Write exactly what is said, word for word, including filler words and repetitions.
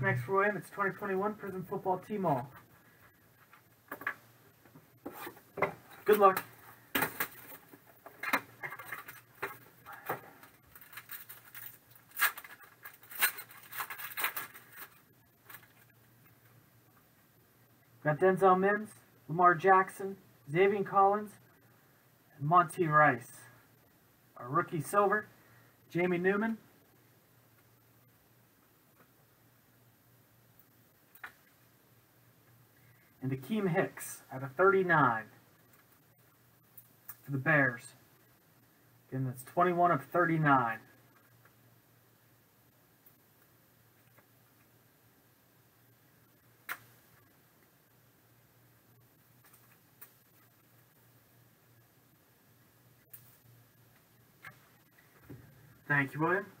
Up next for William, it's twenty twenty-one Prizm Football T-Mall. Good luck. Got Denzel Mims, Lamar Jackson, Xavian Collins, and Monty Rice. Our rookie silver, Jamie Newman. And Akeem Hicks out of thirty-nine for the Bears. Again, that's twenty-one of thirty-nine. Thank you, William.